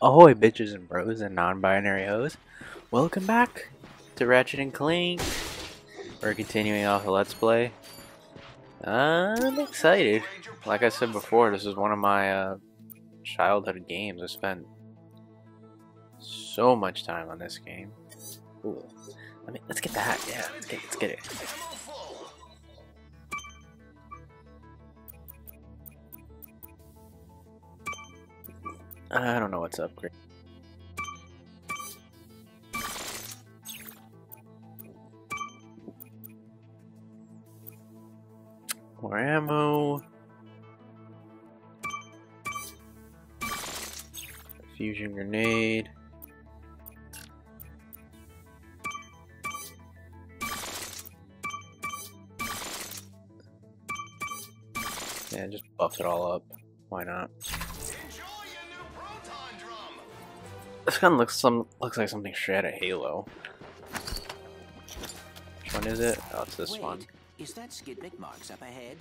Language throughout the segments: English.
Ahoy bitches and bros and non-binary hoes. Welcome back to Ratchet and Clank. We're continuing off the Let's Play. I'm excited. Like I said before, this is one of my childhood games. I spent so much time on this game. Ooh. I mean, let's get that. Yeah, let's get it. I don't know what's up, Chris. More ammo. Fusion grenade. Yeah, just buff it all up. Why not? This gun looks like something straight out of Halo. Which one is it? Oh, it's this one. Is that Skid McBarks up ahead?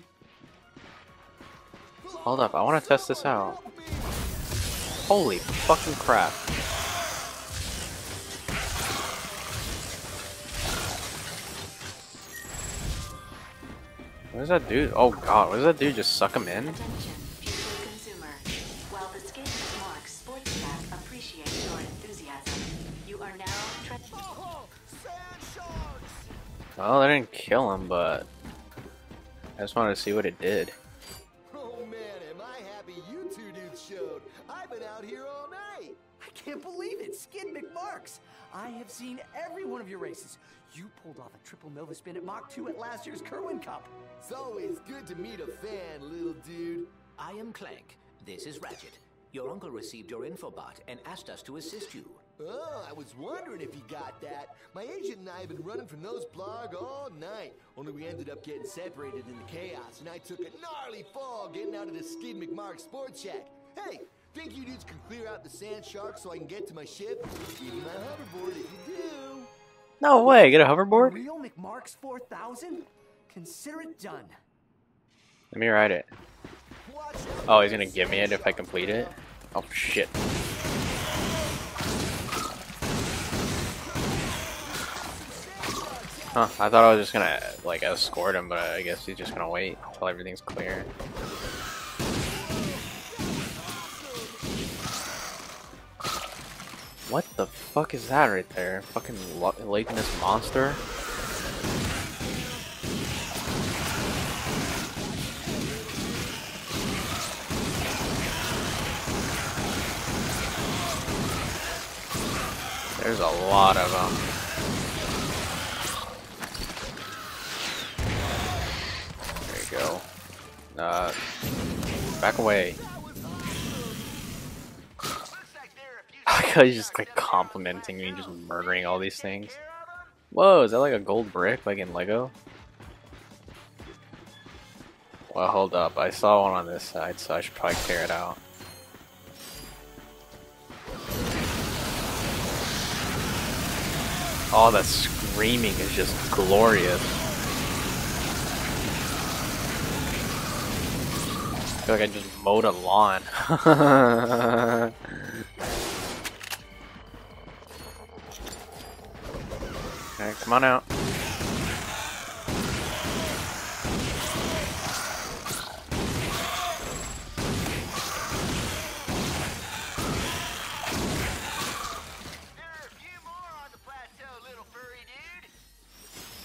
Hold up, I want to test this out. Holy fucking crap! What does that do? Oh god, what does that do? Just suck him in? Well, I didn't kill him, but I just wanted to see what it did. Oh man, am I happy you two dudes showed. I've been out here all night. I can't believe it, Skid McBarks. I have seen every one of your races. You pulled off a triple Nova spin at Mach 2 at last year's Kerwin Cup. It's always good to meet a fan, little dude. I am Clank. This is Ratchet. Your uncle received your infobot and asked us to assist you. Oh, I was wondering if you got that. My agent and I have been running from those blogs all night. Only we ended up getting separated in the chaos, and I took a gnarly fall getting out of the Skid McBarks sports shack. Hey, think you dudes can clear out the sand shark so I can get to my ship? Give me my hoverboard if you do. No way, get a hoverboard? Real McMarx 4000? Consider it done. Let me ride it. Oh, he's gonna give me it if I complete it? Oh, shit. Huh, I thought I was just gonna, like, escort him, but I guess he's just gonna wait until everything's clear. What the fuck is that right there? Fucking lateness monster? There's a lot of them. Go. Back away. I like he's just like complimenting me, just murdering all these things. Whoa, is that like a gold brick, like in Lego? Well, hold up. I saw one on this side, so I should probably clear it out. Oh, that screaming is just glorious. I feel like I just mowed a lawn. Okay, come on out.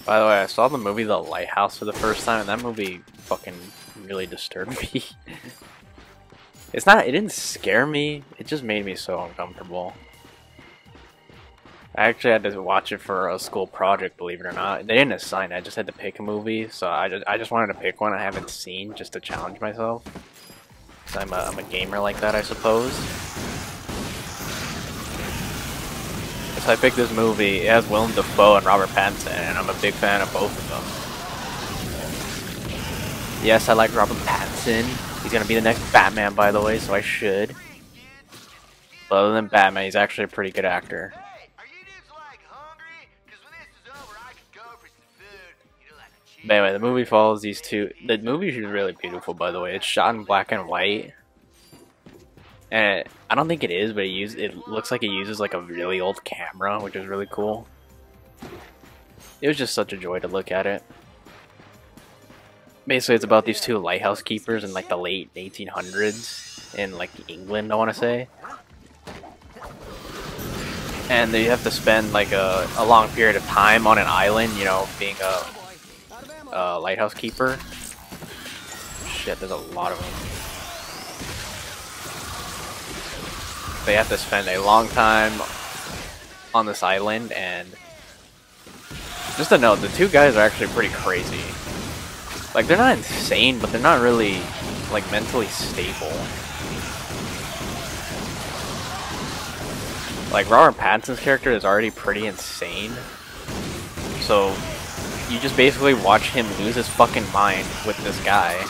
By the way, I saw the movie The Lighthouse for the first time, and that movie fucking really disturbed me. It's not, it didn't scare me, it just made me so uncomfortable. I actually had to watch it for a school project, believe it or not. They didn't assign it, I just had to pick a movie, so I just wanted to pick one I haven't seen just to challenge myself. Cause I'm a gamer like that, I suppose. So I picked this movie. It has Willem Dafoe and Robert Pattinson, and I'm a big fan of both of them. Yes, I like Robert Pattinson. He's gonna be the next Batman, by the way, so I should. But other than Batman, he's actually a pretty good actor. But anyway, the movie follows these two. The movie is really beautiful, by the way. It's shot in black and white. And I don't think it is, but it looks like it uses like a really old camera, which is really cool. It was just such a joy to look at it. Basically, it's about these two lighthouse keepers in like the late 1800s in like England, I want to say. And they have to spend like a long period of time on an island, you know, being a lighthouse keeper. Shit, there's a lot of them. They have to spend a long time on this island, and just to note, the two guys are actually pretty crazy. Like, they're not insane, but they're not really, like, mentally stable. Like, Robert Pattinson's character is already pretty insane. So, you just basically watch him lose his fucking mind with this guy.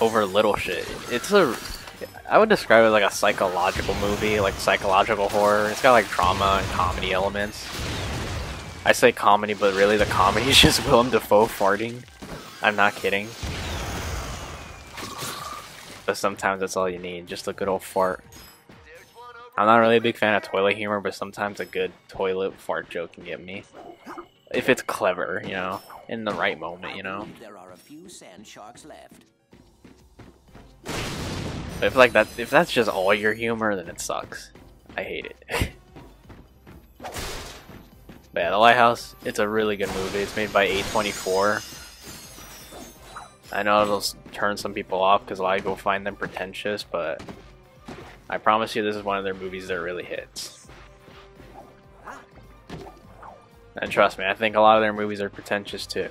Over little shit. It's a... I would describe it like a psychological movie, like psychological horror. It's got like drama and comedy elements. I say comedy, but really the comedy is just Willem Dafoe farting. I'm not kidding. But sometimes that's all you need, just a good old fart. I'm not really a big fan of toilet humor, but sometimes a good toilet fart joke can get me. If it's clever, you know, in the right moment, you know. There are a few sand sharks left. If like that, if that's just all your humor, then it sucks. I hate it. But yeah, The Lighthouse, it's a really good movie. It's made by A24. I know it'll turn some people off because a lot of people find them pretentious, but I promise you this is one of their movies that really hits. And trust me, I think a lot of their movies are pretentious too.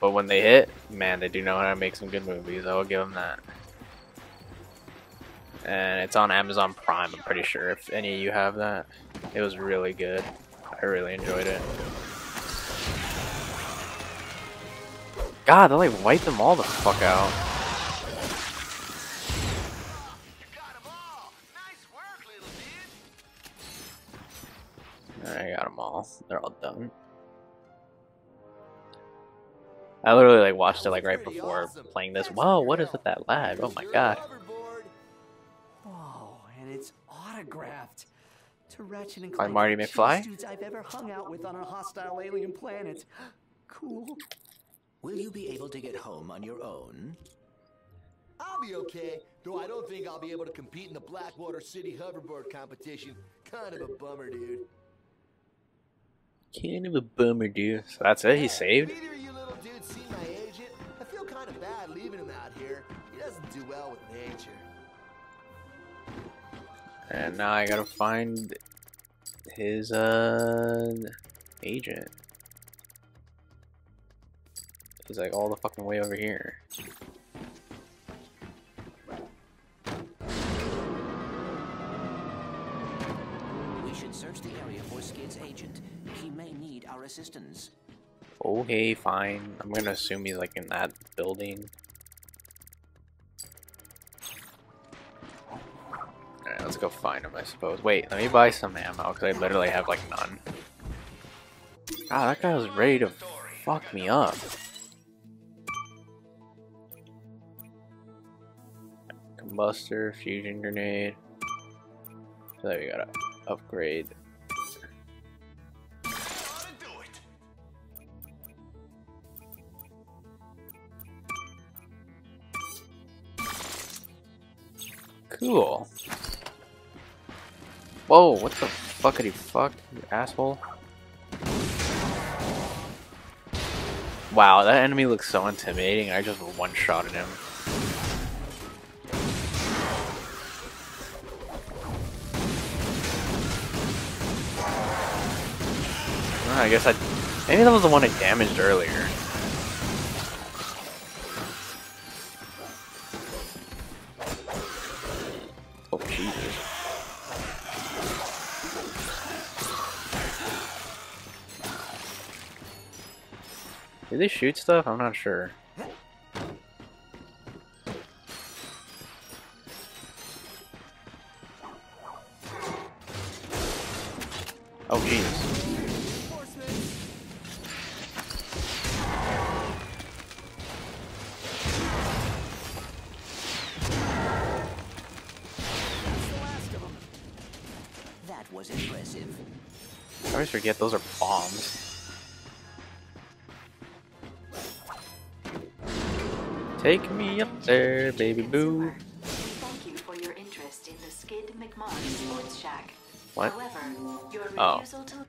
But when they hit, man, they do know how to make some good movies. I will give them that. And it's on Amazon Prime, I'm pretty sure, if any of you have that. It was really good. I really enjoyed it. God, they like wipe them all the fuck out. You got 'em all. Nice work, little dude. I got them all. They're all done. I literally like watched it like right before playing this. Whoa, what is with that lad? Oh my god. It's autographed to Ratchet and Clank, by Marty McFly. Dudes I've ever hung out with on a hostile alien planet. Cool. Will you be able to get home on your own? I'll be okay, though I don't think I'll be able to compete in the Blackwater City hoverboard competition. Kind of a bummer, dude. Kind of a bummer, dude. So that's it. He saved. Have either of you little dudes seen my agent? I feel kind of bad leaving him out here. He doesn't do well with nature. And now I gotta find his agent. He's like all the fucking way over here. We should search the area for Skid's agent. He may need our assistance. Okay, fine. I'm gonna assume he's like in that building. Let's go find him, I suppose. Wait, let me buy some ammo, because I literally have, like, none. Ah, that guy was ready to fuck me up. Combustor, fusion grenade. So there we gotta upgrade. Cool. Whoa, what the fuckity fuck, you asshole. Wow, that enemy looks so intimidating, I just one-shotted him. Oh, I guess maybe that was the one I damaged earlier. Do they shoot stuff? I'm not sure. Oh, jeez. was impressive. I always forget those are bombs. Take me up there, baby boo. Thank you for your interest in the Skid McMarks Sports Shack. What? However, your refusal to...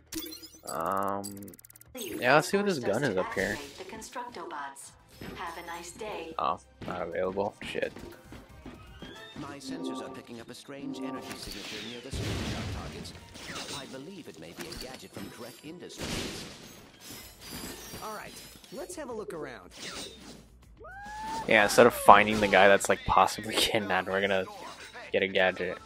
Yeah, let's see what this gun is up here. The Constructobots. Have a nice day. Oh, not available. Shit. My sensors are picking up a strange energy signature near the screenshot targets. I believe it may be a gadget from Drek Industries. All right, let's have a look around. Yeah, instead of finding the guy that's like possibly kidnapped, we're gonna get a gadget.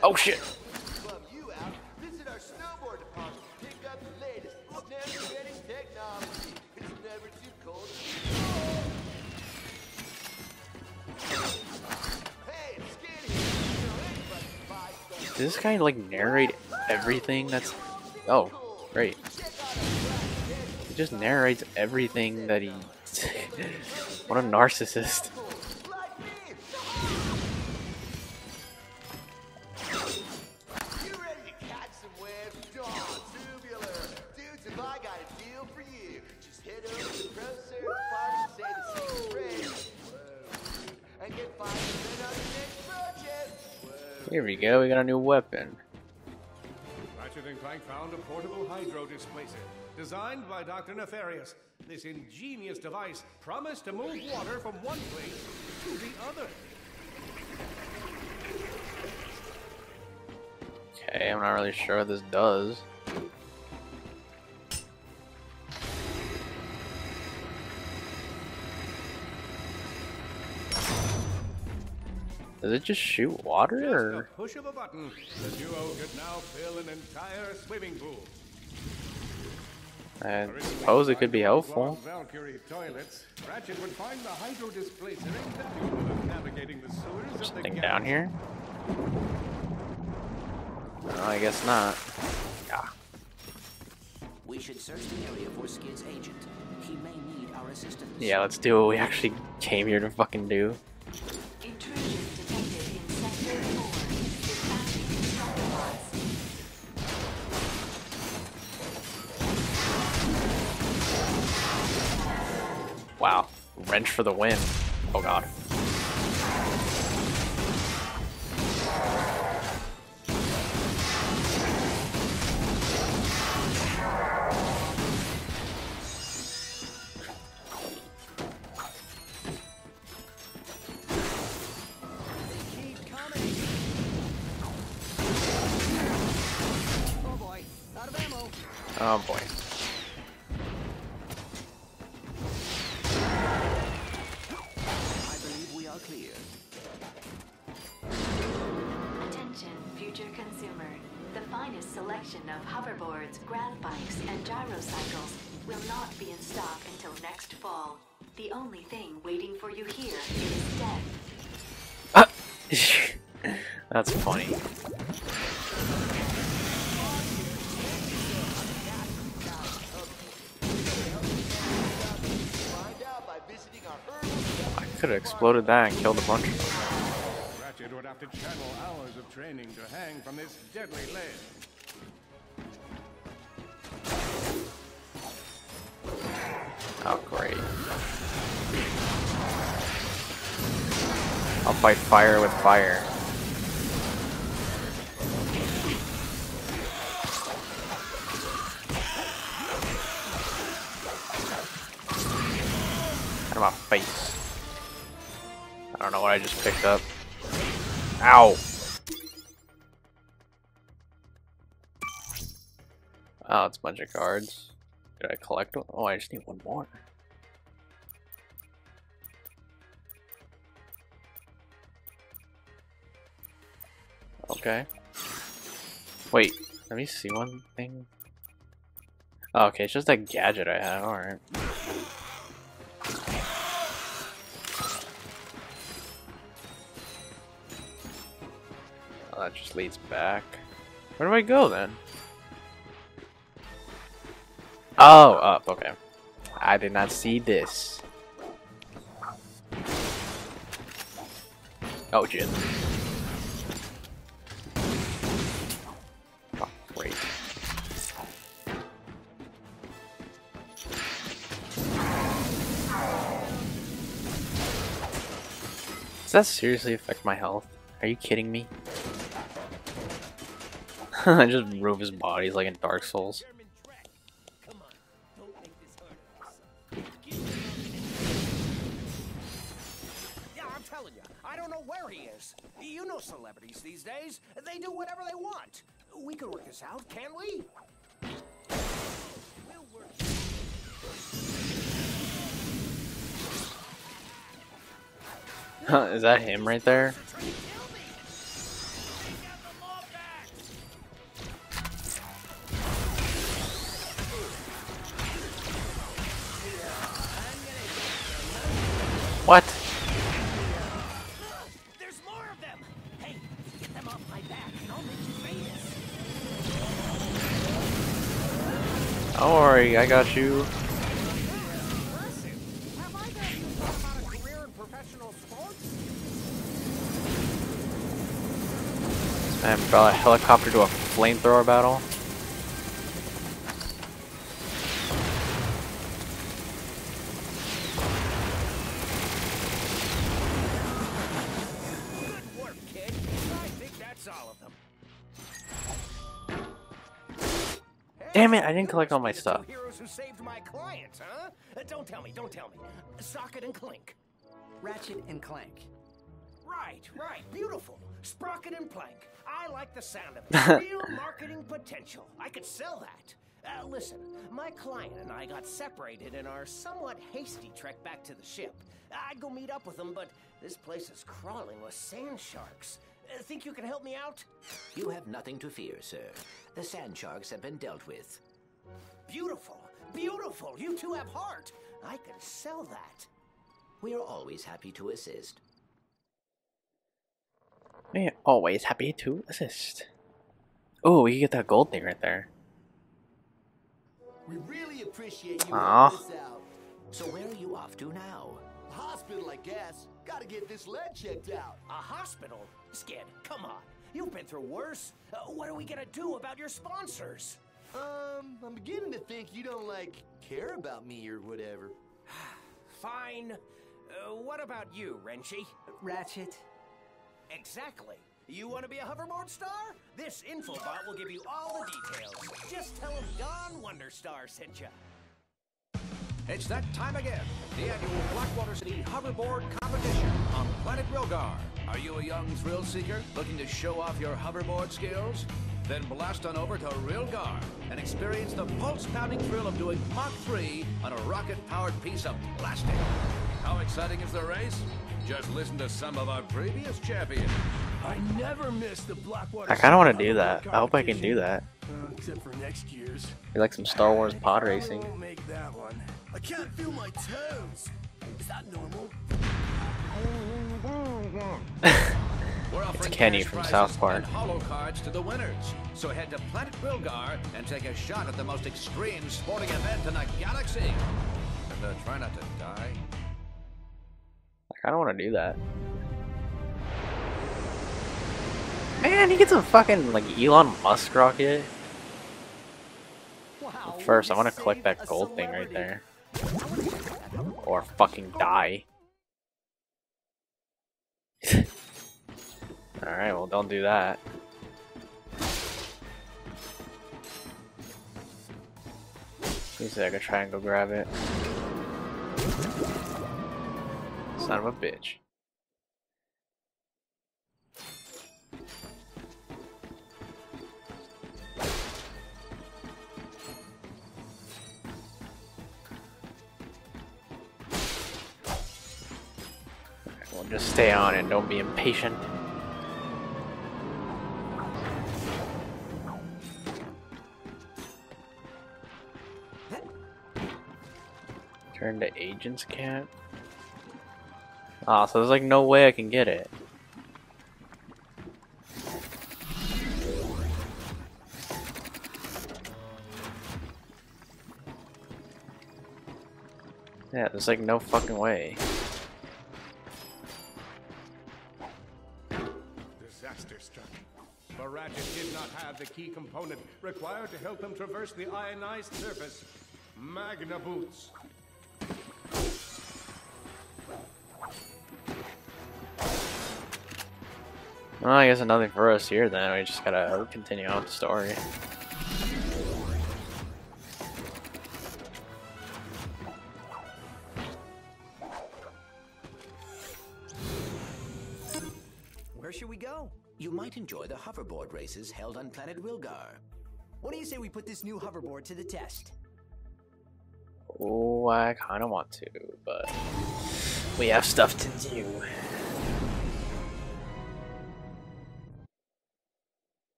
Oh shit! Does this guy like narrate everything that's... Oh, great. He just narrates everything that he... What a narcissist. Here we go, we got a new weapon. Ratchet and Clank found a portable hydro displacer designed by Dr. Nefarious. This ingenious device promised to move water from one place to the other. Okay, I'm not really sure what this does. Does it just shoot water? Or? Just a push of a button, the duo could now fill an entire swimming pool. I suppose it could be helpful. There's something down here? No, I guess not. Yeah. We should search the area for Skid's agent. He may need our assistance. Yeah, let's do what we actually came here to fucking do. Wow, wrench for the win. Oh god. Oh boy. Of hoverboards, grab bikes, and gyrocycles will not be in stock until next fall. The only thing waiting for you here is death. Ah. That's funny. I could have exploded that and killed a bunch of them. Ratchet would have to channel hours of training to hang from this deadly ledge. Oh great. I'll fight fire with fire. Out of my face. I don't know what I just picked up. Ow! Oh, it's a bunch of cards. Did I collect one? Oh, I just need one more. Okay. Wait, let me see one thing. Oh, okay, it's just that gadget I have. Alright. Oh, that just leads back. Where do I go then? Oh, up. Okay. I did not see this. Oh, shit. Fuck, great. Does that seriously affect my health? Are you kidding me? I just rove his bodies like in Dark Souls. You know celebrities these days. They do whatever they want. We can work this out, can we? We'll work. Is that him right there? What? Don't worry, I got you. Man, brought a helicopter to a flamethrower battle. Damn it! I didn't collect all my stuff. Heroes who saved my clients, huh? Don't tell me. Socket and Clink. Ratchet and Clank. Right. Beautiful. Sprocket and Plank. I like the sound of it. Real marketing potential. I could sell that. Listen, my client and I got separated in our somewhat hasty trek back to the ship. I'd go meet up with them, but this place is crawling with sand sharks. Think you can help me out? You have nothing to fear, sir. The sand sharks have been dealt with. Beautiful. You two have heart. I can sell that. We are always happy to assist. Oh, we can get that gold thing right there. We really appreciate you helping us out. So where are you off to now? Hospital, I guess. Gotta get this lead checked out. A hospital? Skid, come on. You've been through worse. What are we gonna do about your sponsors? I'm beginning to think you don't, care about me or whatever. Fine. What about you, Renchi? Ratchet. Exactly. You want to be a hoverboard star? This infobot will give you all the details. Just tell him Don Wonderstar sent you. It's that time again. The annual Blackwater City hoverboard competition on Planet Rogar. Are you a young thrill seeker looking to show off your hoverboard skills? Then blast on over to Rilgar and experience the pulse-pounding thrill of doing Mach 3 on a rocket-powered piece of plastic. How exciting is the race? Just listen to some of our previous champions. I never miss the Blackwater. I kind of want to do that. I hope I can do that. Except for next year's. You like some Star Wars pod racing. I won't make that one. I can't feel my toes. Is that normal? It's Kenny from South Park. Holo cards to the winners. So head to Planet Rilgar and take a shot at the most extreme sporting event in the galaxy. And try not to die. I kind of want to do that. Man, he gets a fucking Elon Musk rocket. Wow, first, I want to collect that gold thing right there, or fucking die. All right, well, don't do that. Please, I could try and go grab it. Son of a bitch. Just stay on and don't be impatient. Turn to agent's camp. Ah, so there's no way I can get it. Yeah, there's like no fucking way. Disaster struck. But Ratchet did not have the key component required to help them traverse the ionized surface. Magna boots. Well, I guess nothing for us here then. We just gotta continue on the story. Where should we go? You might enjoy the hoverboard races held on Planet Rilgar. What do you say we put this new hoverboard to the test? Oh, I kind of want to, but we have stuff to do.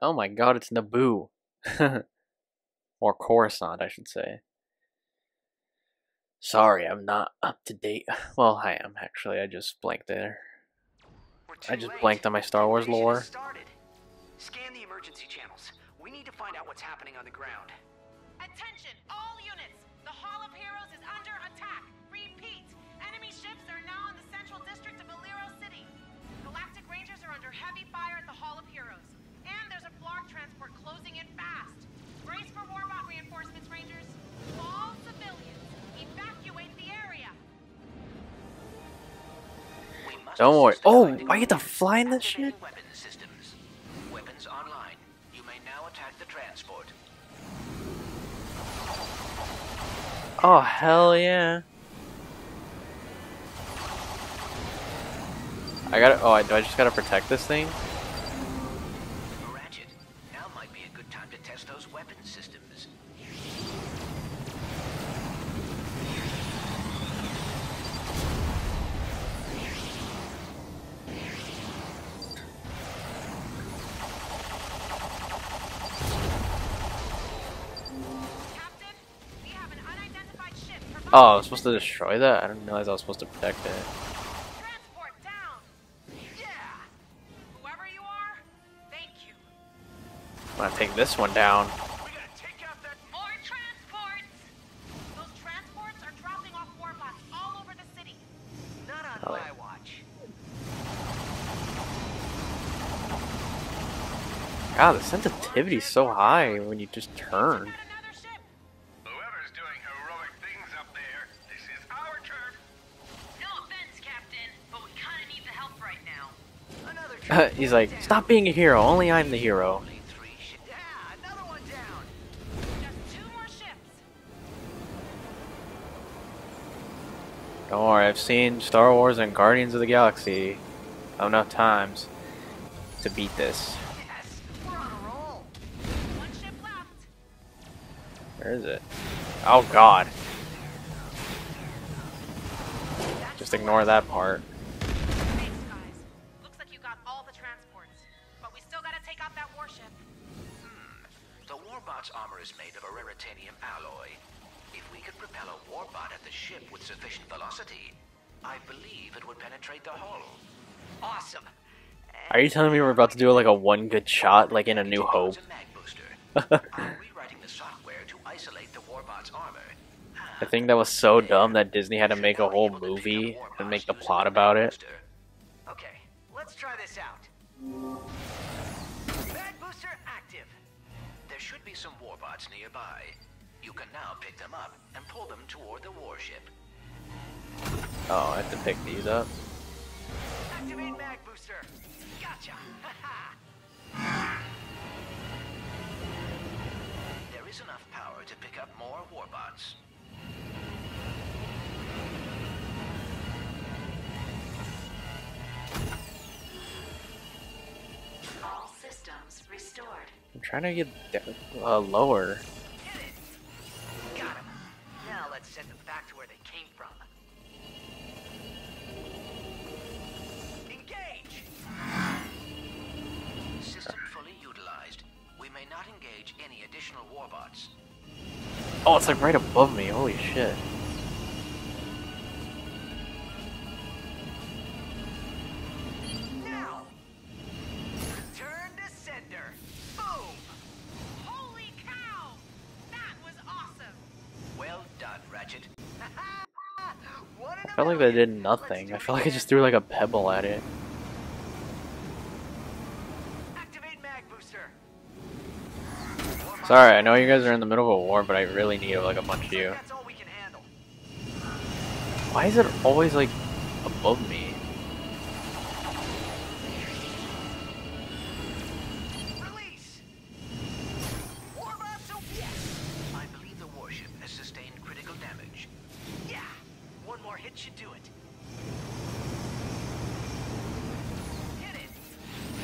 Oh my god, it's Naboo. Or Coruscant, I should say. Sorry, I'm not up to date. Well, I am, actually. I just blanked there. I just blanked on my Star Wars lore. Scan the emergency channels. We need to find out what's happening on the ground. Attention, all units! The Hall of Heroes is under attack! Repeat! Enemy ships are now in the central district of Valero City. Galactic Rangers are under heavy fire at the Hall of Heroes. And there's a Flarg transport closing in fast. Brace for Warbot reinforcements, Rangers. To all civilians, evacuate the area! Don't worry. Oh, I get to fly in this shit? Weapon systems. Weapons online. You may now attack the transport. Oh, hell yeah. I gotta. Oh, do I just gotta protect this thing? Ratchet, now might be a good time to test those weapon systems. Oh, I was supposed to destroy that? I didn't realize I was supposed to protect it. Transport down. Yeah. Whoever you are, thank you. I'm gonna take this one down. We gotta take out that more transports. Those transports are dropping off warbots all over the city. Not on my watch. God, the sensitivity's so high when you just turn. He's like, stop being a hero, only I'm the hero. Yeah, another one down. Just two more ships. Don't worry, I've seen Star Wars and Guardians of the Galaxy enough times to beat this. Yes, we're on a roll. One ship left. Where is it? Oh god. Just ignore that part. Armor is made of a raritanium alloy. If we could propel a warbot at the ship with sufficient velocity, I believe it would penetrate the hull. Awesome. Are you telling me we're about to do like a one good shot, like in A New Hope? I'm rewriting the software to isolate the warbot's armor. I think that was so dumb that Disney had to make a whole movie and make the plot about it. Okay, let's try this out. Should be some warbots nearby. You can now pick them up and pull them toward the warship. Oh, I have to pick these up. Activate mag booster. Gotcha. There is enough power to pick up more warbots. All systems restored. I'm trying to get lower. Hit it. Got him. Now let's send them back to where they came from. Engage. System fully utilized. We may not engage any additional warbots. Oh, it's like right above me. Holy shit. I felt like that did nothing. I felt like I just threw like a pebble at it. Sorry, I know you guys are in the middle of a war, but I really need like a bunch of you. Why is it always like above me?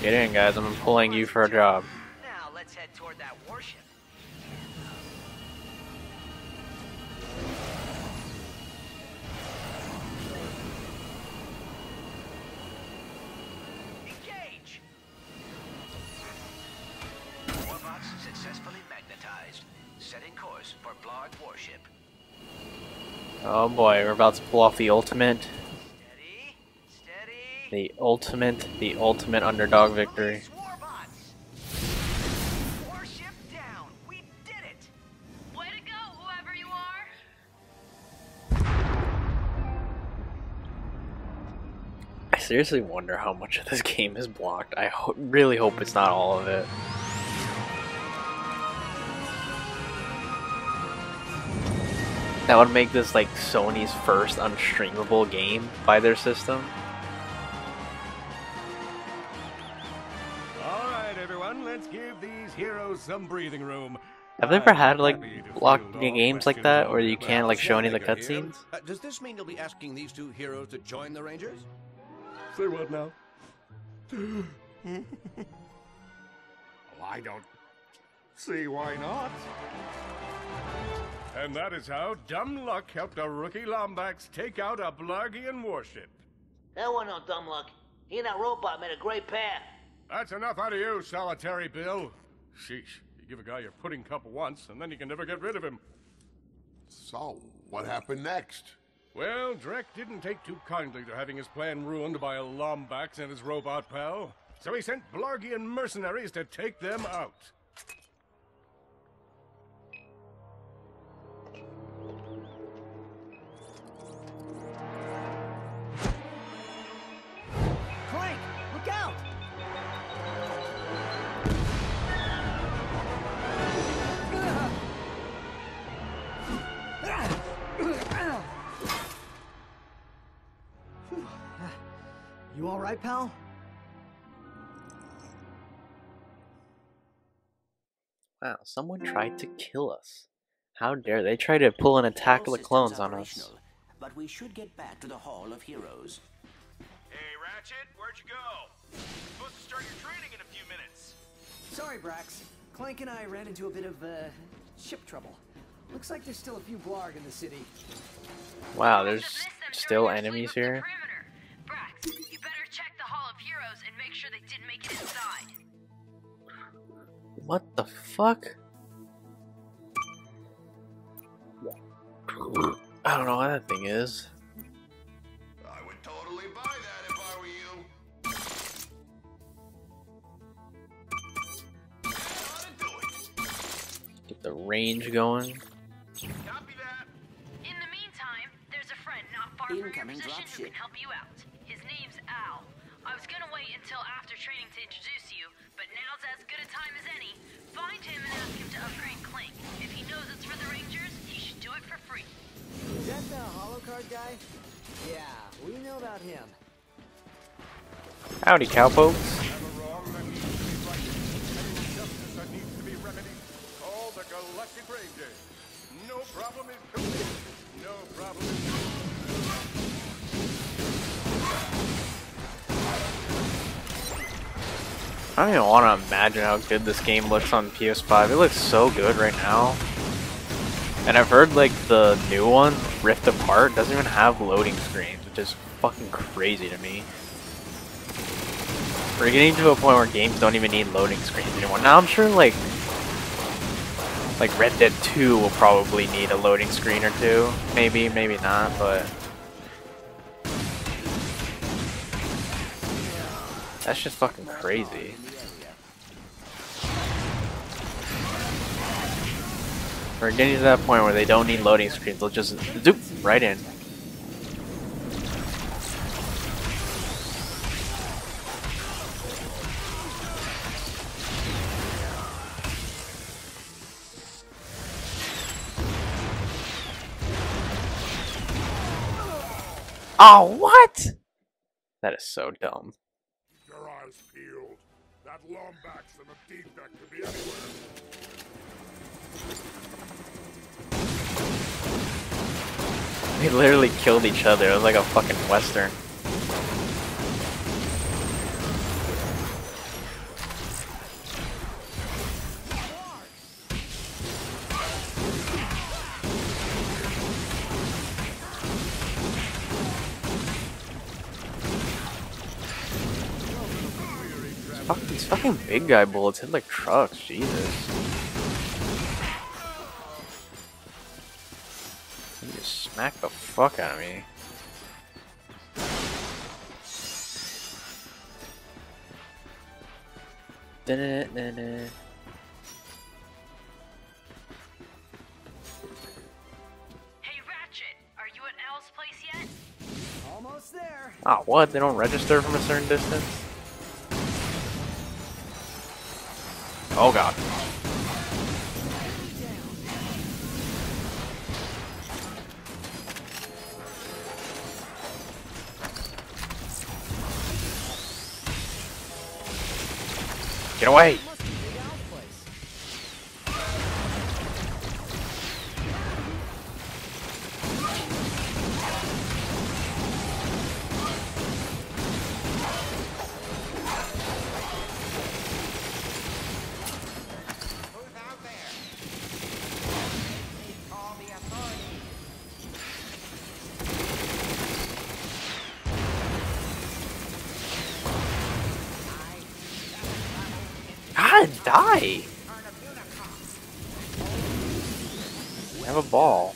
Get in, guys. I'm employing you for a job. Now let's head toward that warship. Engage. Warbots successfully magnetized. Setting course for Blog warship. Oh boy, we're about to pull off the ultimate. The ultimate underdog victory. Warship down. We did it. Way to go, whoever you are. I seriously wonder how much of this game is blocked. I really hope it's not all of it. That would make this like Sony's first unstreamable game by their system. Some breathing room. I've never had like blocked games like that where you can't like show any of the cutscenes. Does this mean you'll be asking these two heroes to join the Rangers? Say what now? Well, I don't see why not. And that is how dumb luck helped a rookie Lombax take out a Blargian warship. That wasn't no dumb luck. He and that robot made a great pair. That's enough out of you, solitary Bill. Sheesh, you give a guy your pudding cup once, and then you can never get rid of him. So, what happened next? Well, Drek didn't take too kindly to having his plan ruined by a Lombax and his robot pal, so he sent Blargian mercenaries to take them out. Right, pal? Wow, someone tried to kill us. How dare they try to pull an Attack of the Clones on us. But we should get back to the Hall of Heroes. Hey, Ratchet, where'd you go? You're supposed to start your training in a few minutes. Sorry, Brax. Clank and I ran into a bit of ship trouble. Looks like there's still a few Blarg in the city. Wow, there's still enemies here? And make sure they didn't make it inside. What the fuck? I don't know what that thing is. I would totally buy that if I were you. That ought to do it. Get the range going. Copy that. In the meantime, there's a friend not far from your position who can help you out. His name's Al. I was gonna wait until after training to introduce you, but now's as good a time as any. Find him and ask him to upgrade Clank. If he knows it's for the Rangers, he should do it for free. Is that the holocard guy? Yeah, we know about him. Howdy, cowpokes. That needs to be remedied. Call the Galactic Rangers. No problem is complete. No problem is I don't even want to imagine how good this game looks on PS5. It looks so good right now. And I've heard like the new one, Rift Apart, doesn't even have loading screens, which is fucking crazy to me. We're getting to a point where games don't even need loading screens anymore. Now I'm sure like Red Dead 2 will probably need a loading screen or two. Maybe, maybe not, but that's just fucking crazy. We're getting to that point where they don't need loading screens. They'll just zoop right in. Oh, what? That is so dumb. Your eyes peeled. That Lombax and a defect could be anywhere. They literally killed each other. It was like a fucking Western. Fucking big guy bullets hit like trucks, Jesus. He just smacked the fuck out of me. Hey Ratchet, are you at Al's place yet? Almost there. Ah, what? They don't register from a certain distance? Oh god. Get away! Die! I have a ball.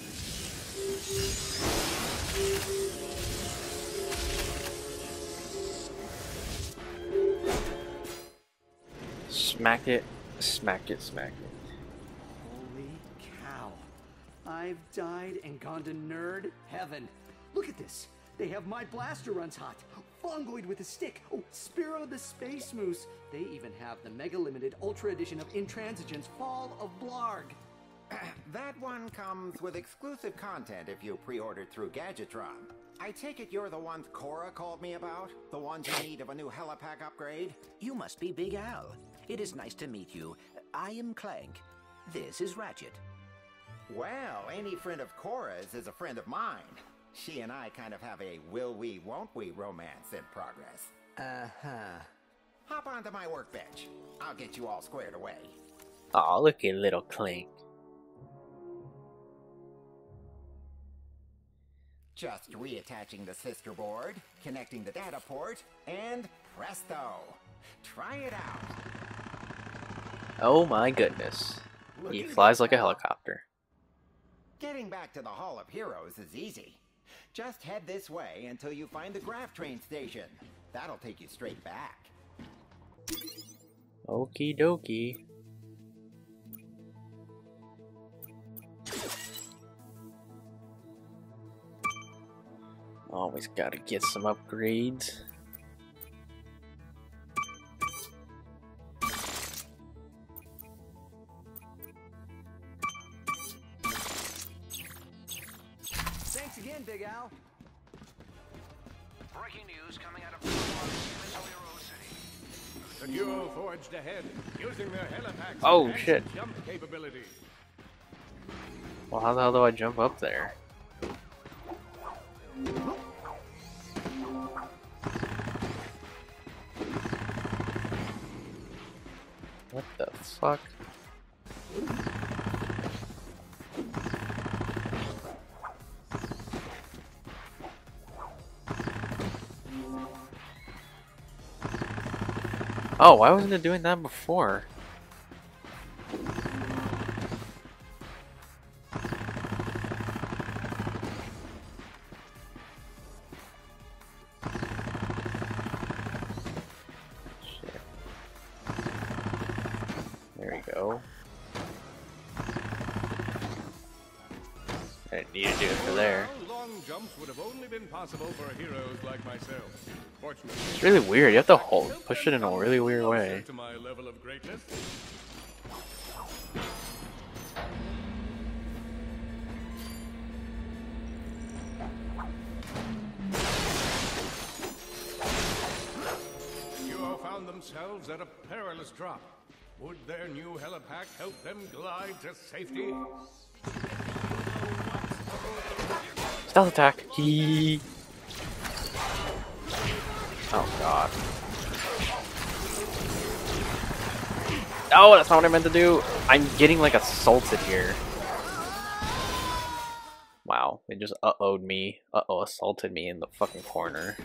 Smack it, smack it, smack it. Holy cow. I've died and gone to nerd heaven. Look at this. They have my blaster runs hot. Fungoid with a stick. Oh, Spiro the Space Moose. They even have the Mega Limited Ultra Edition of Intransigence Fall of Blarg. That one comes with exclusive content if you pre-ordered through Gadgetron. I take it you're the ones Cora called me about? The ones in need of a new helipack upgrade? You must be Big Al. It is nice to meet you. I am Clank. This is Ratchet. Well, any friend of Cora's is a friend of mine. She and I kind of have a will-we, won't-we romance in progress. Uh-huh. Hop onto my workbench. I'll get you all squared away. Aw, look at little Clank. Just reattaching the sister board, connecting the data port, and presto! Try it out! Oh my goodness. He flies like a helicopter. Getting back to the Hall of Heroes is easy. Just head this way until you find the Graph Train station. That'll take you straight back. Okie dokie. Always gotta get some upgrades. Thanks again, Big Al. Breaking news coming out of Blackwater City. The duo forged ahead, using their helipacks. Oh shit! Jump capability. Well, how the hell do I jump up there? What the fuck? Oh, why wasn't it doing that before? Shit. There we go. I didn't need to do it for there. Jumps would have only been possible for heroes like myself. Fortunately, it's really weird. You have to hold, push it in a really weird way. To my level of greatness. found themselves at a perilous drop. Would their new helipack help them glide to safety? Stealth attack. He. Oh god. Oh, that's not what I meant to do. I'm getting like assaulted here. Wow, they just uh-oh'd me. Uh-oh, assaulted me in the fucking corner.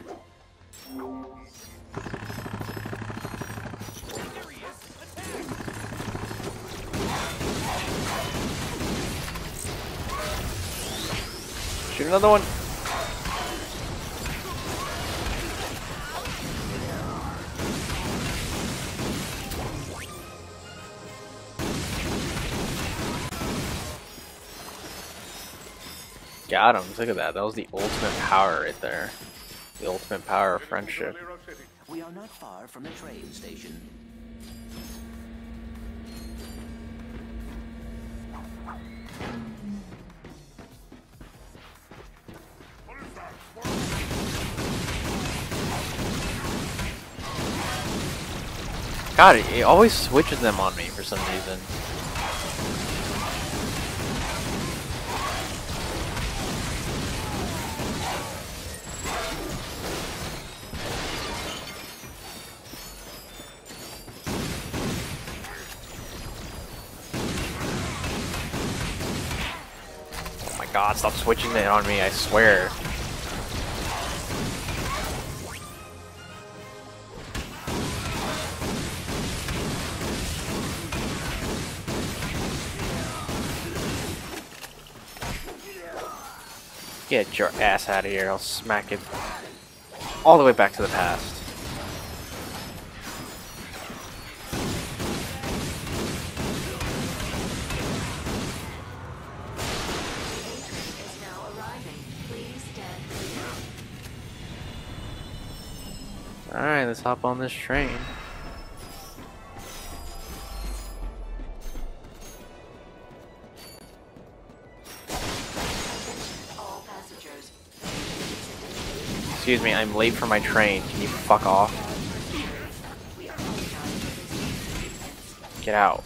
Shoot another one. Got him. Look at that. That was the ultimate power right there. The ultimate power of friendship. We are not far from the train station. God, it always switches them on me for some reason. God, stop switching it on me, I swear. Get your ass out of here, I'll smack it all the way back to the past. Alright, let's hop on this train. Excuse me, I'm late for my train. Can you fuck off? Get out.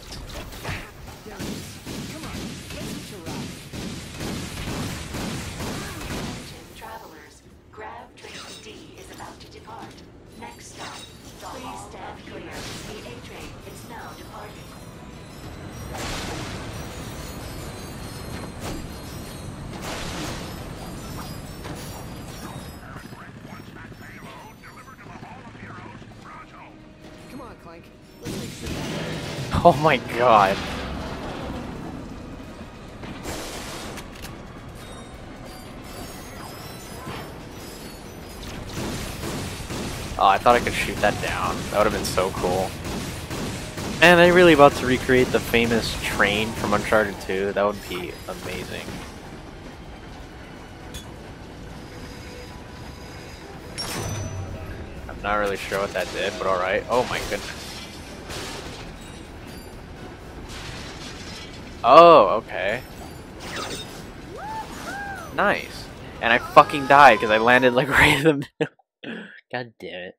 Oh my god. Oh, I thought I could shoot that down. That would have been so cool. Man, they're really about to recreate the famous train from Uncharted 2. That would be amazing. I'm not really sure what that did, but alright. Oh my goodness. Oh, okay. Nice. And I fucking died because I landed like right in the middle. God damn it.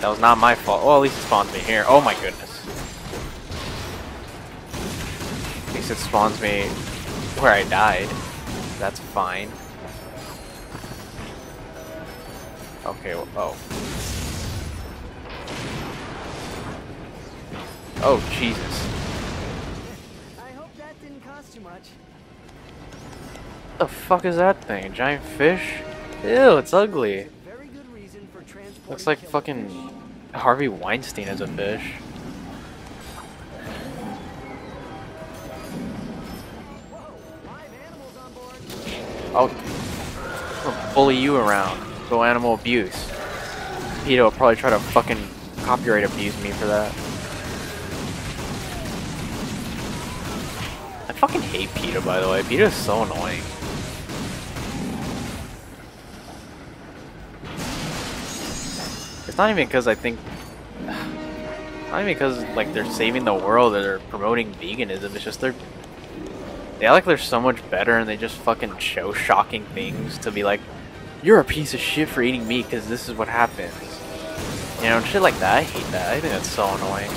That was not my fault. Well, at least it spawns me here. Oh my goodness. At least it spawns me where I died. That's fine. Okay, well, oh. Oh, Jesus. Much. What the fuck is that thing? A giant fish? Ew, it's ugly. Looks like fucking Harvey Weinstein as a fish. I'll bully you around. Go animal abuse. PETA will probably try to fucking copyright abuse me for that. I fucking hate PETA, by the way. PETA is so annoying. It's not even because I think... It's not even because, like, they're saving the world or they're promoting veganism. It's just they're... They act like they're so much better and they just fucking show shocking things to be like, you're a piece of shit for eating meat because this is what happens. You know, and shit like that, I hate that. I think that's so annoying.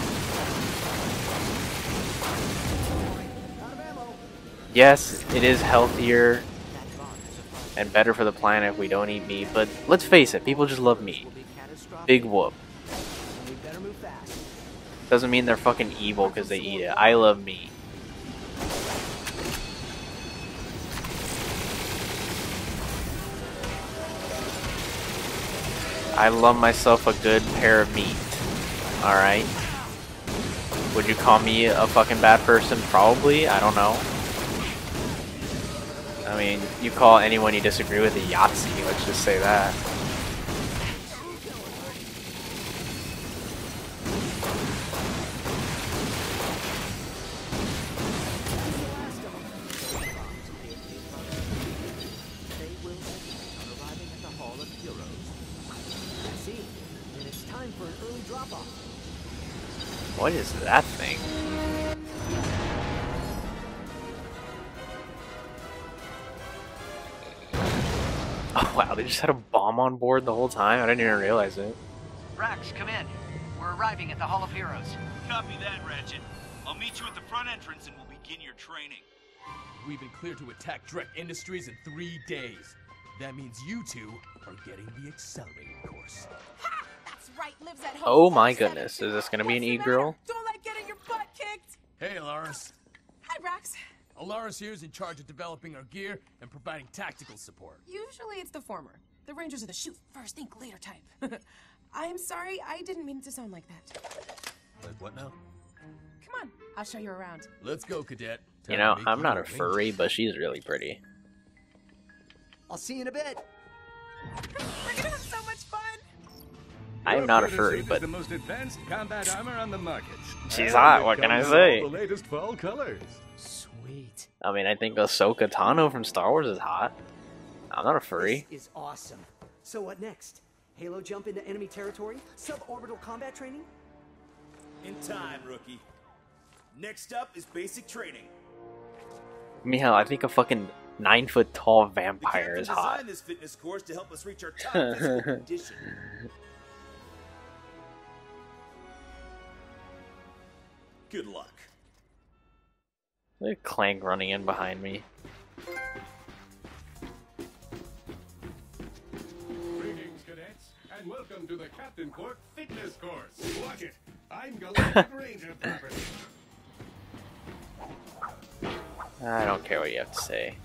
Yes, it is healthier and better for the planet if we don't eat meat, but let's face it, people just love meat. Big whoop. Doesn't mean they're fucking evil because they eat it. I love meat. I love myself a good pair of meat, alright? Would you call me a fucking bad person? Probably, I don't know. I mean, you call anyone you disagree with a Yahtzee, let's just say that. What is that thing? Oh wow, they just had a bomb on board the whole time? I didn't even realize it. Rax, come in. We're arriving at the Hall of Heroes. Copy that, Ratchet. I'll meet you at the front entrance and we'll begin your training. We've been cleared to attack Drek Industries in 3 days. That means you two are getting the accelerated course. Ha! Right, lives at home. Oh my goodness, is this gonna be an e-girl? Don't like getting your butt kicked! Hey, Alaris. Hi, Rax. Alaris here is in charge of developing our gear and providing tactical support. Usually it's the former. The Rangers are the shoot first, think later type. I'm sorry, I didn't mean to sound like that. Like what now? Come on, I'll show you around. Let's go, cadet. You know, I'm not a furry, but she's really pretty. I'll see you in a bit. We're gonna have so much fun! I am not a furry, but the most advanced combat armor on the market. She's hot, what can I say? The latest fall colors. Sweet. I mean, I think Ahsoka Tano from Star Wars is hot. I'm not a furry. This is awesome. So what next? Halo jump into enemy territory? Suborbital combat training? In time, rookie. Next up is basic training. I mean, hell, I think a fucking 9-foot-tall vampire is hot. This fitness course to help us reach our top physical condition. Good luck. Look at Clank running in behind me. Greetings, cadets, and welcome to the Captain Cork Fitness Course. Watch it. I'm Galactic Ranger property. I don't care what you have to say.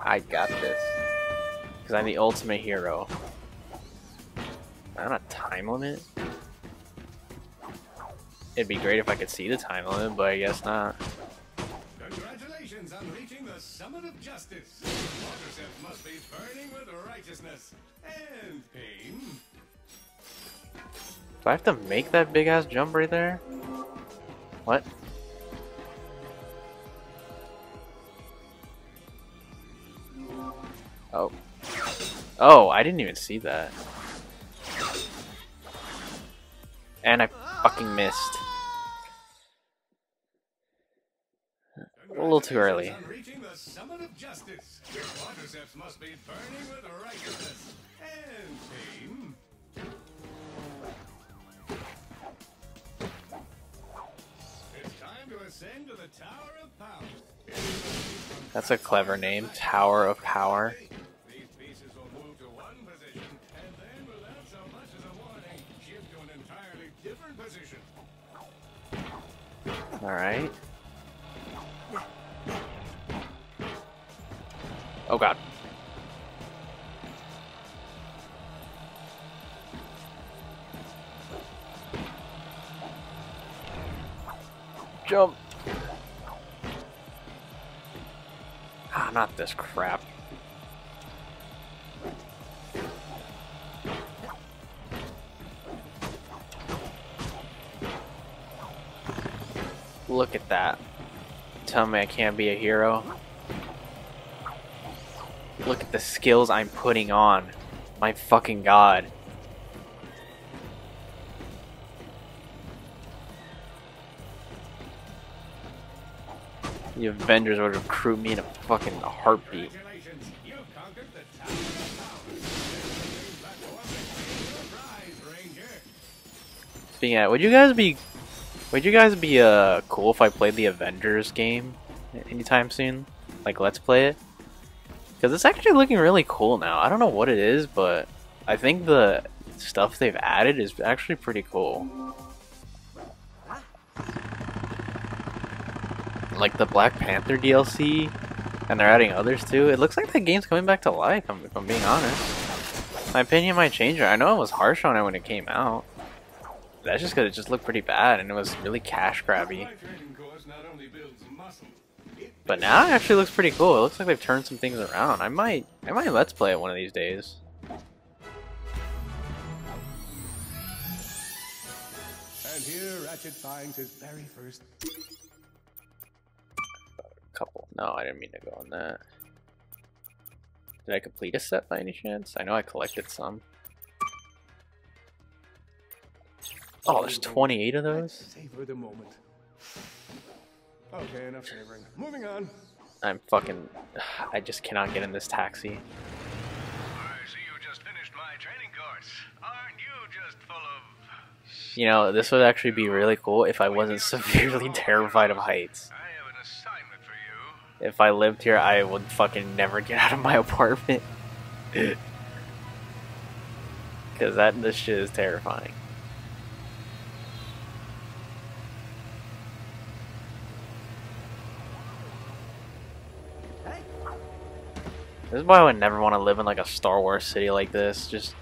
I got this. Because I'm the ultimate hero. I'm on a time limit? It'd be great if I could see the time limit, but I guess not. Congratulations on reaching the summit of justice. Waterceps must be burning with righteousness and pain. Do I have to make that big ass jump right there? What? Oh. Oh, I didn't even see that. And I fucking missed. A little too early. That's a clever name, Tower of Power. Alright. Oh god. Jump! Ah, not this crap. Look at that. Tell me I can't be a hero. Look at the skills I'm putting on. My fucking god. The Avengers would recruit me in a fucking heartbeat. Congratulations, you conquered the Tower of Power. Speaking of, would you guys be cool if I played the Avengers game anytime soon? Like, let's play it, because it's actually looking really cool now. I don't know what it is, but I think the stuff they've added is actually pretty cool. Like the Black Panther DLC, and they're adding others too. It looks like that game's coming back to life, if I'm being honest. My opinion might change. I know I was harsh on it when it came out. That's just because it just looked pretty bad, and it was really cash grabby. But now it actually looks pretty cool. It looks like they've turned some things around. I might let's play it one of these days. And here Ratchet finds his very first couple. No, I didn't mean to go on that. Did I complete a set by any chance? I know I collected some. Oh, there's 28 of those? Savor the moment. Okay, enough savoring. Moving on. I'm fucking... I just cannot get in this taxi. I see you just finished my training course. Aren't you just full of... You know, this would actually be really cool if I wasn't severely terrified of heights. I have an assignment for you. If I lived here, I would fucking never get out of my apartment. Because this shit is terrifying. This is why I would never want to live in like a Star Wars city like this. Just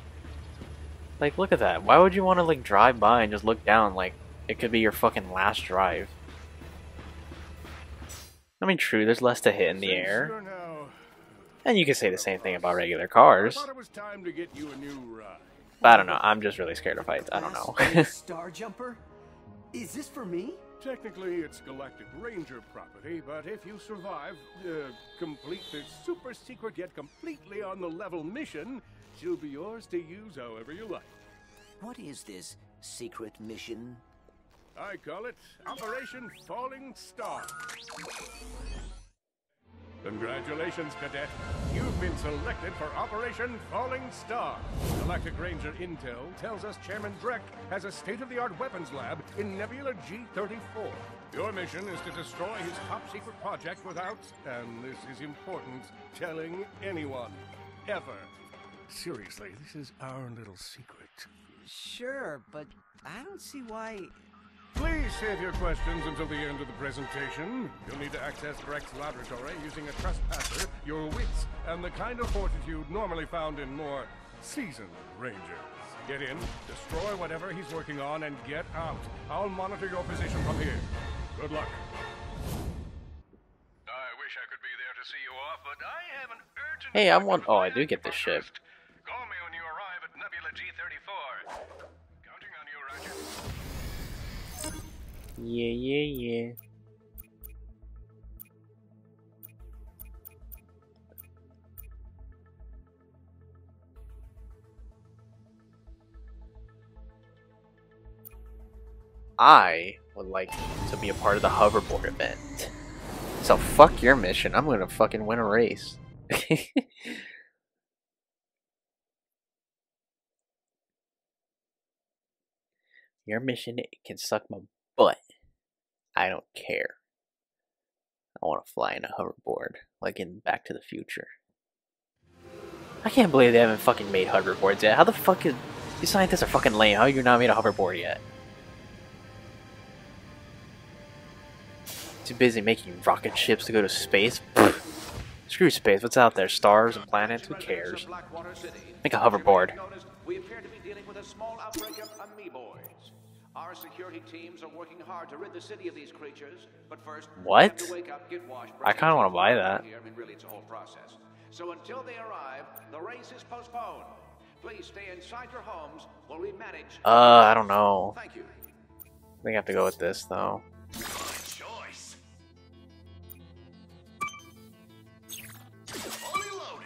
like, look at that. Why would you want to like drive by and just look down? Like, it could be your fucking last drive. I mean, true, there's less to hit in the air, and you can say the same thing about regular cars. But I don't know. I'm just really scared of heights. I don't know. Star Jumper? Is this for me? Technically, it's Galactic Ranger property, but if you survive, complete this super secret yet completely on the level mission, she'll be yours to use however you like. What is this secret mission? I call it Operation Falling Star. Congratulations, Cadet. You've been selected for Operation Falling Star. Galactic Ranger Intel tells us Chairman Drek has a state-of-the-art weapons lab in Nebula G-34. Your mission is to destroy his top-secret project without, and this is important, telling anyone. Ever. Seriously, this is our little secret. Sure, but I don't see why... Please save your questions until the end of the presentation. You'll need to access Drek's laboratory using a trespasser, your wits, and the kind of fortitude normally found in more seasoned rangers. Get in, destroy whatever he's working on, and get out. I'll monitor your position from here. Good luck. I wish I could be there to see you off, but I have an urgent... Hey, I want... Oh, I do get this shit. Call me when you arrive at Nebula G-34. Counting on you, Roger. Yeah, yeah, yeah. I would like to be a part of the hoverboard event. So fuck your mission. I'm gonna fucking win a race. Your mission can suck my butt. I don't care. I want to fly in a hoverboard, like in Back to the Future. I can't believe they haven't fucking made hoverboards yet. How the fuck is... These scientists are fucking lame. How have you not made a hoverboard yet? Too busy making rocket ships to go to space? Pfft. Screw space. What's out there? Stars and planets? Who cares? Make a hoverboard. We appear to be dealing with a small outbreak of amoeboids. Our security teams are working hard to rid the city of these creatures, but first, what? Wake up, get washed, I kind of want to buy that. I mean, really, it's a whole process. So until they arrive, the race is postponed. Please stay inside your homes while we manage. I don't know. Thank you. I think I have to go with this though. Good choice. Fully loaded.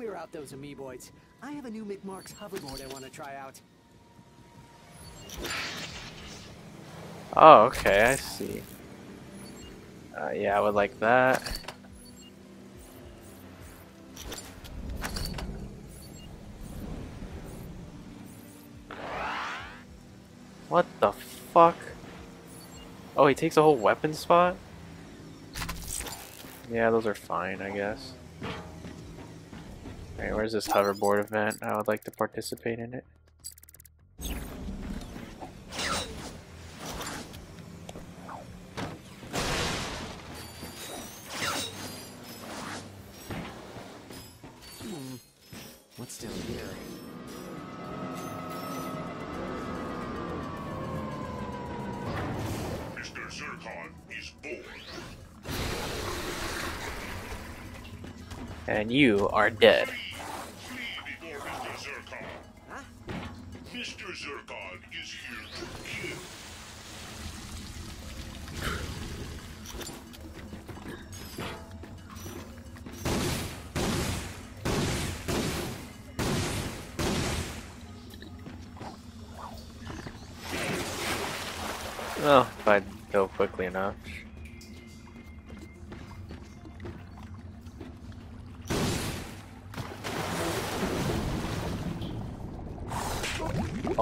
Clear out those amoeboids. I have a new McMarx hoverboard I want to try out. Oh, okay, I see. Yeah, I would like that. What the fuck? Oh, he takes a whole weapon spot? Yeah, those are fine, I guess. Alright, where's this hoverboard event? I would like to participate in it. What's down here? Mr. Zircon is born. And you are dead. Flee before Mr. Zircon. Huh? Mr. Zircon is here to kill. Oh, if I go quickly enough.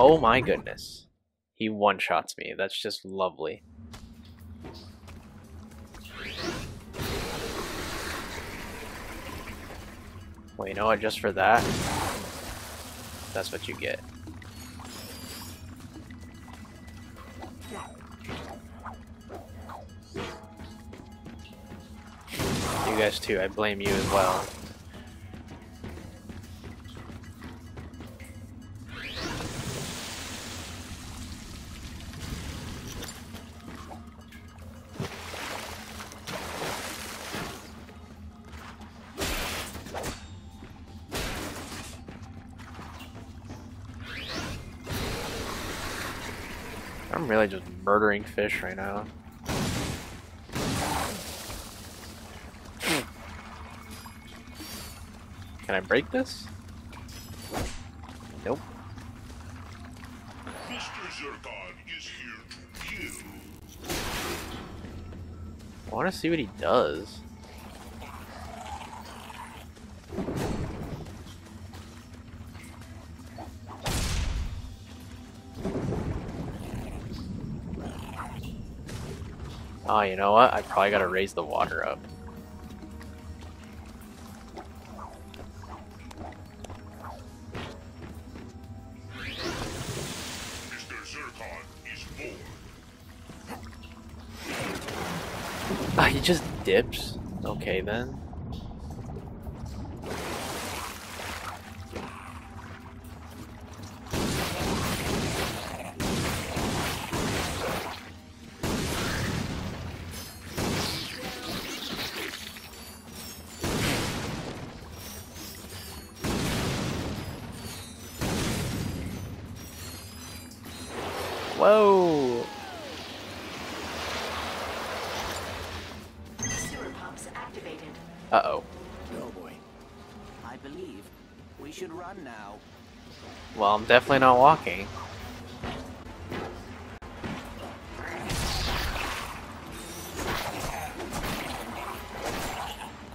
Oh my goodness. He one-shots me. That's just lovely. Well, you know what? Just for that, that's what you get. You guys too. I blame you as well. I'm really just murdering fish right now. Can I break this? Nope. Mr. Zircon is here to kill. I want to see what he does. Oh, you know what? I probably gotta raise the water up. Mr. Zircon is born. Ah, he just dips? Okay then. Whoa! Sewer pumps activated. Uh-oh. Oh boy. I believe we should run now. Well, I'm definitely not walking.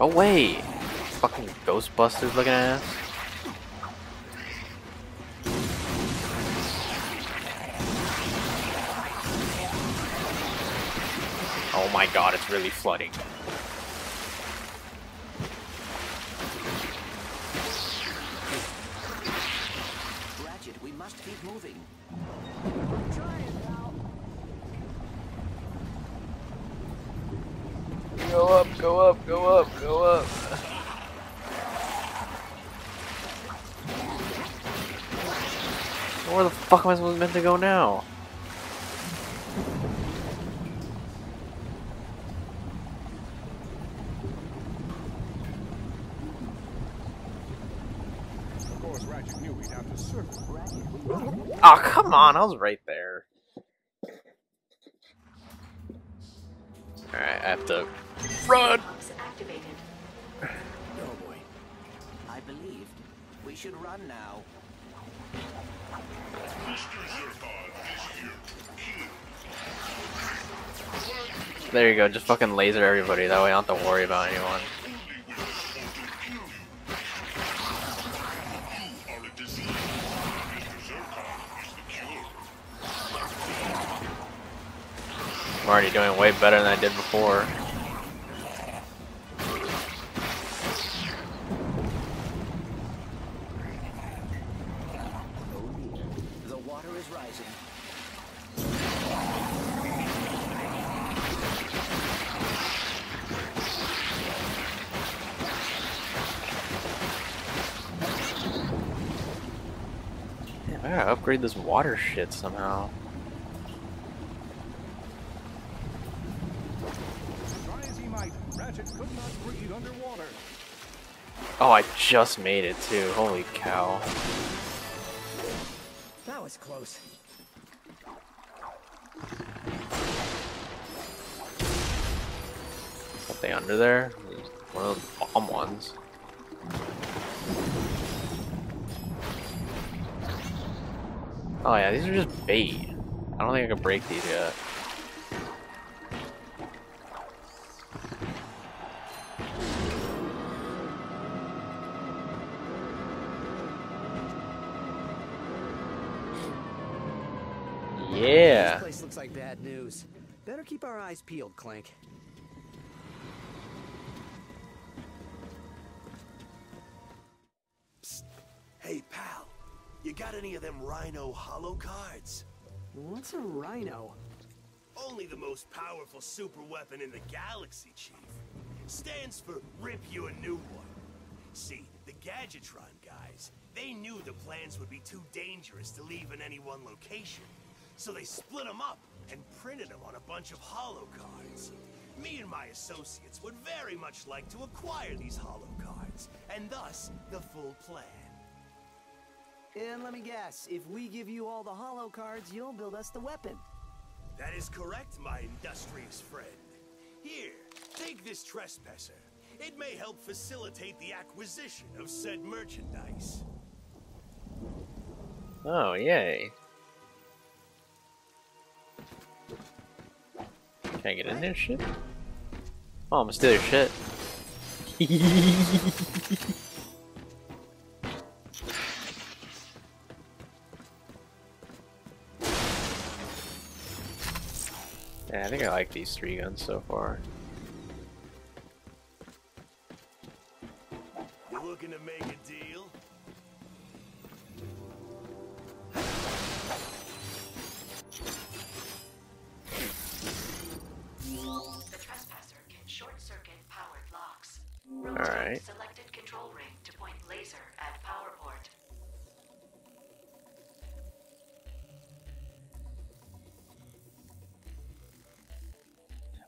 Oh wait! Fucking Ghostbusters looking ass. Oh my god, it's really flooding. Ratchet, we must keep moving. We're trying now. Go up, go up, go up, go up. Where the fuck am I meant to go now? Oh, come on, I was right there. Alright, I have to run. Oh boy. I believe We should run now. There you go, just fucking laser everybody, that way I don't have to worry about anyone. I'm already doing way better than I did before. The water is rising. Damn, I gotta upgrade this water shit somehow. Oh, I just made it too. Holy cow. That was close. Something under there? One of those bomb ones. Oh yeah, these are just bait. I don't think I can break these yet. Yeah. This place looks like bad news. Better keep our eyes peeled, Clank. Psst. Hey, pal. You got any of them RHINO holo cards? What's a RHINO? Only the most powerful super weapon in the galaxy, Chief. Stands for Rip You a New One. See, the Gadgetron guys, they knew the plans would be too dangerous to leave in any one location. So they split them up and printed them on a bunch of holo cards. Me and my associates would very much like to acquire these holo cards, and thus the full plan. And let me guess, if we give you all the holo cards, you'll build us the weapon. That is correct, my industrious friend. Here, take this trespasser. It may help facilitate the acquisition of said merchandise. Oh, yay. Can I get in there, shit? Oh, I'm gonna steal your shit. Yeah, I think I like these three guns so far. You looking to make a deal? Selected control ring to point laser at power port.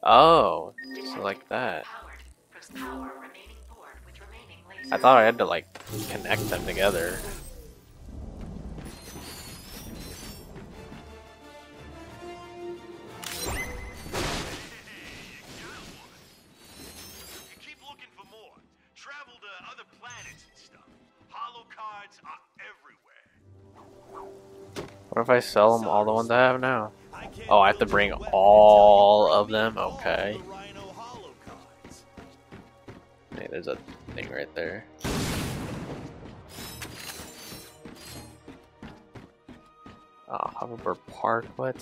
Oh, so like that. I thought I had to like connect them together. What if I sell them all the ones I have now? Oh, I have to bring all of them? Okay. Hey, there's a thing right there. Oh, Hoverboard Park, what?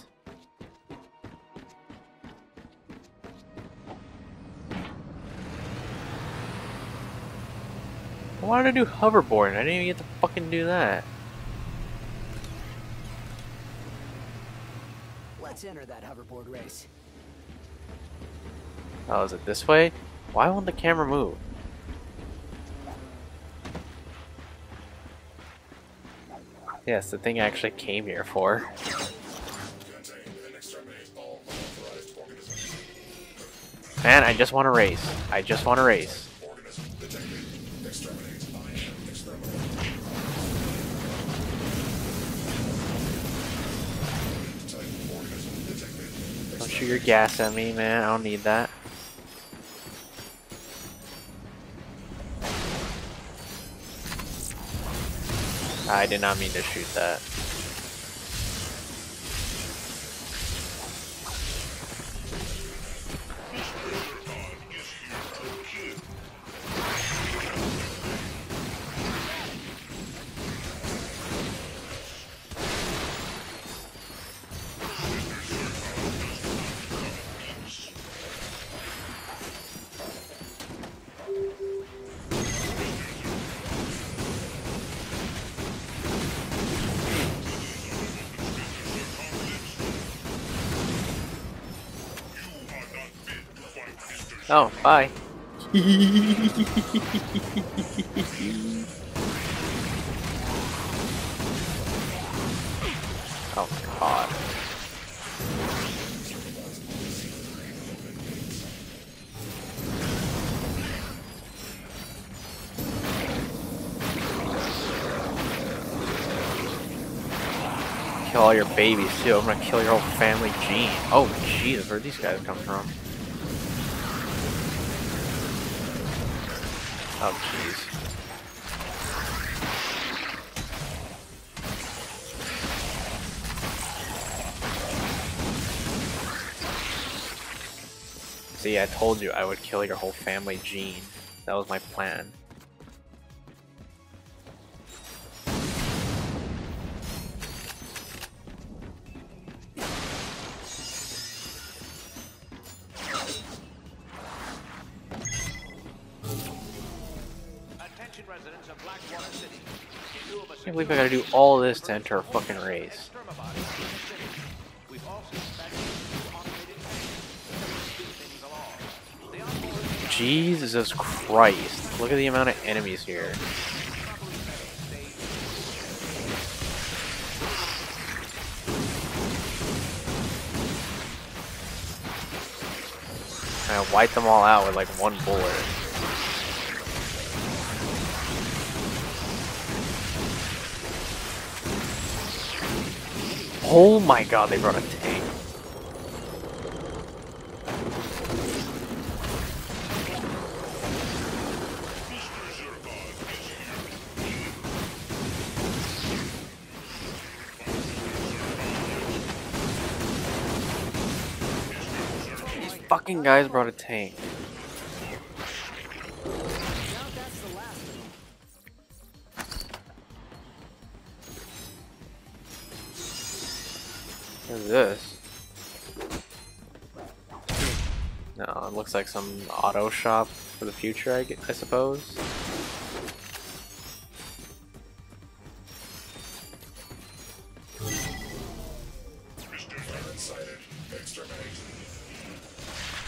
I wanted to do hoverboard and I didn't even get to fucking do that. Let's enter that hoverboard race. Oh, is it this way? Why won't the camera move? Yes, the thing I actually came here for. Man, I just want to race. I just want to race. Shoot your gas at me, man. I don't need that. I did not mean to shoot that. Oh, bye. Oh, God. Kill all your babies, too. I'm gonna kill your whole family gene. Oh, Jesus, where'd these guys come from? Oh, jeez. See, I told you I would kill your whole family gene. That was my plan. I believe I gotta do all this to enter a fucking race. Jesus Christ. Look at the amount of enemies here. I wipe them all out with like one bullet. Oh my God, they brought a tank. These fucking guys brought a tank. This? No, it looks like some auto shop for the future, I suppose.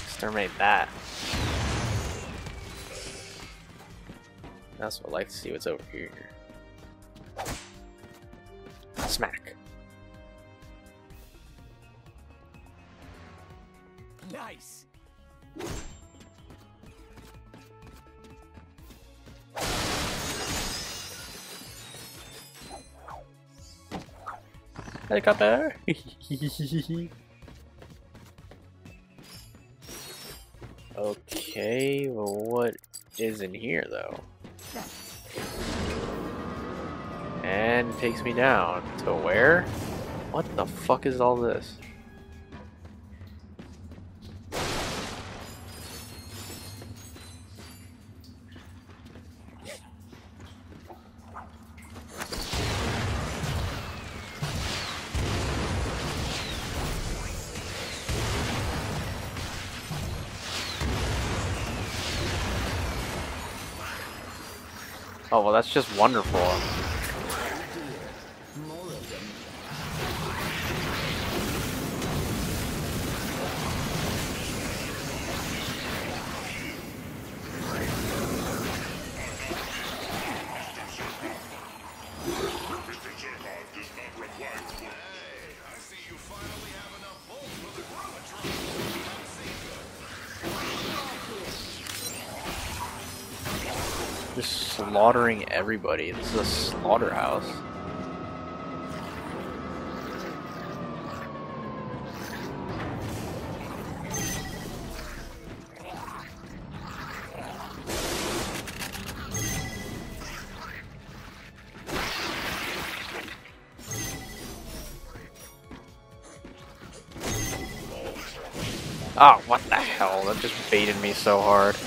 Exterminate that. That's what I'd like to see what's over here. Smack. Nice. Helicopter. Okay, well, what is in here though? And takes me down to where? What the fuck is all this? Oh, well, that's just wonderful. Slaughtering everybody. This is a slaughterhouse. Oh, what the hell? That just baited me so hard.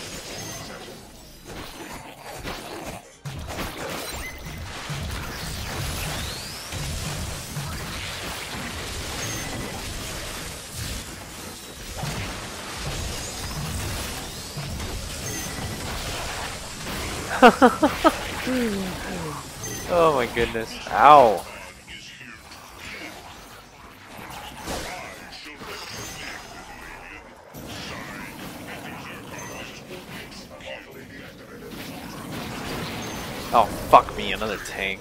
Oh my goodness. Ow. Oh, fuck me, another tank.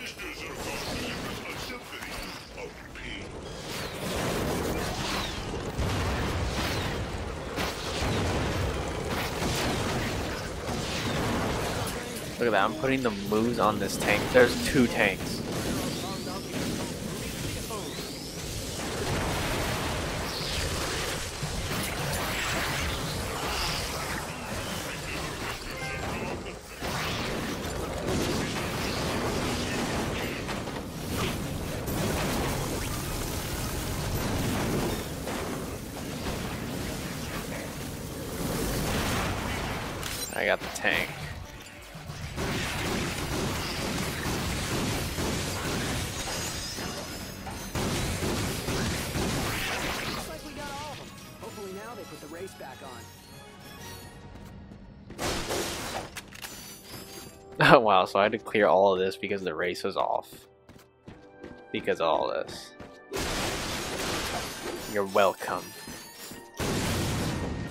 Look at that, I'm putting the moves on this tank. There's two tanks. I got the tank. Looks like we got all of them. Hopefully now they put the race back on. Oh wow, so I had to clear all of this because the race was off. Because of all this. You're welcome.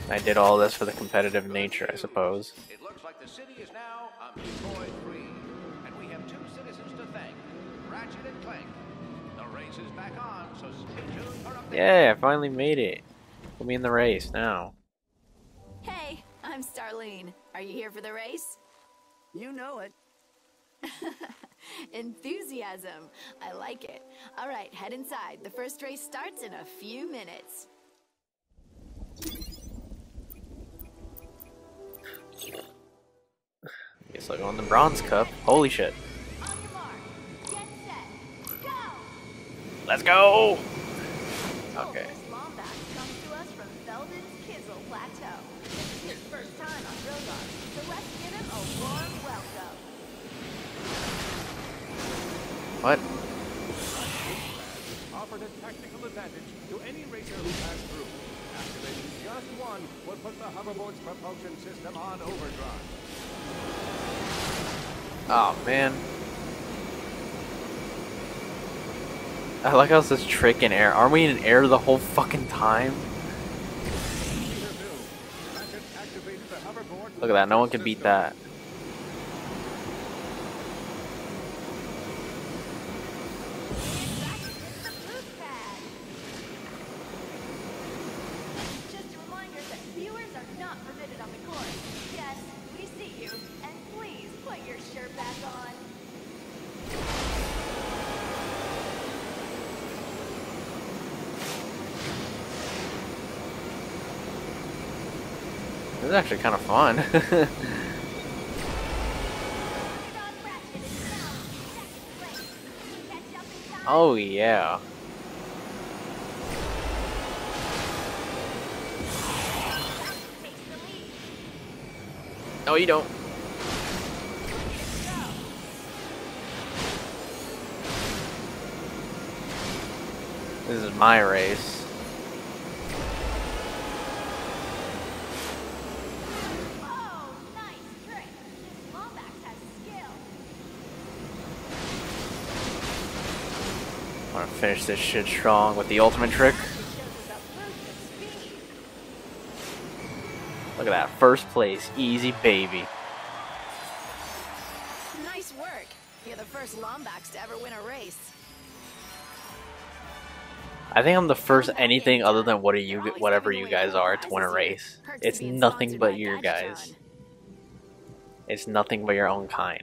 I did all this for the competitive nature, I suppose. It looks like the city is now unemployed free, and we have two citizens to thank, Ratchet and Clank. The race is back on, so stay tuned for updates. Yeah, I finally made it. Put me in the race now. Hey, I'm Starlene. Are you here for the race? You know it. Enthusiasm. I like it. All right, head inside. The first race starts in a few minutes. Guess I'll go on the bronze cup. Holy shit. On your mark. Get set. Go. Let's go! Okay. Lombax comes to us from Feldon's Kizzle Plateau. This is his first time on Rilgar, so let's give him a warm welcome. What? Offered a tactical advantage to any racer who passed through. Activating just one will put the hoverboard's propulsion system on overdrive. Oh man. I like how it's this trick in air. Aren't we in air the whole fucking time? Look at that, no one can beat that. This is actually kind of fun. Oh yeah. No, you don't. This is my race. Finish this shit strong with the ultimate trick. Look at that, first place, easy baby. Nice work. You're the first Lombax to ever win a race. I think I'm the first anything other than what are you, whatever you guys are, to win a race. It's nothing but your guys. It's nothing but your own kind.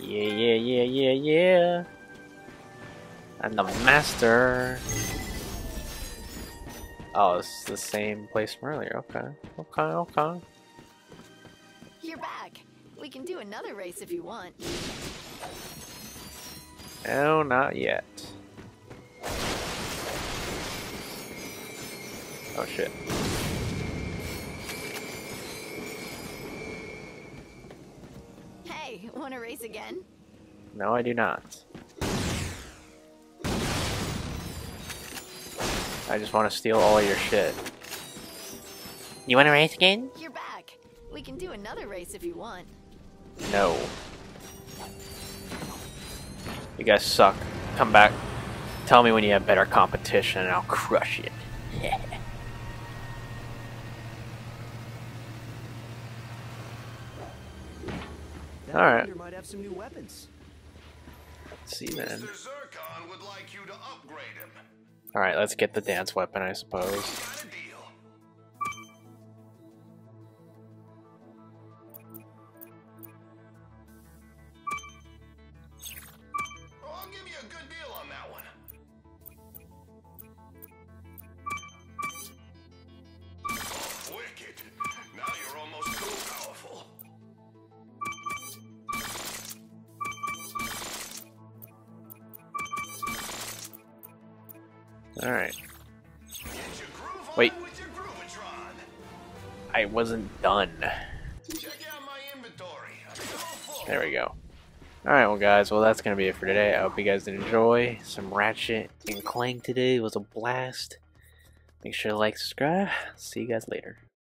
Yeah. I'm the master. Oh, it's the same place from earlier. Okay. You're back. We can do another race if you want. No, not yet. Oh shit. Hey, wanna race again? No, I do not. I just want to steal all your shit. You want to race again? You're back. We can do another race if you want. No. You guys suck. Come back. Tell me when you have better competition and I'll crush it. Yeah. Alright. You might have some new weapons. Let's see then. Mr. Zircon would like you to upgrade him. Alright, let's get the dance weapon, I suppose. Alright. Wait. I wasn't done. There we go. Alright, well guys, well that's gonna be it for today. I hope you guys did enjoy some Ratchet and Clank today. It was a blast. Make sure to like, subscribe. See you guys later.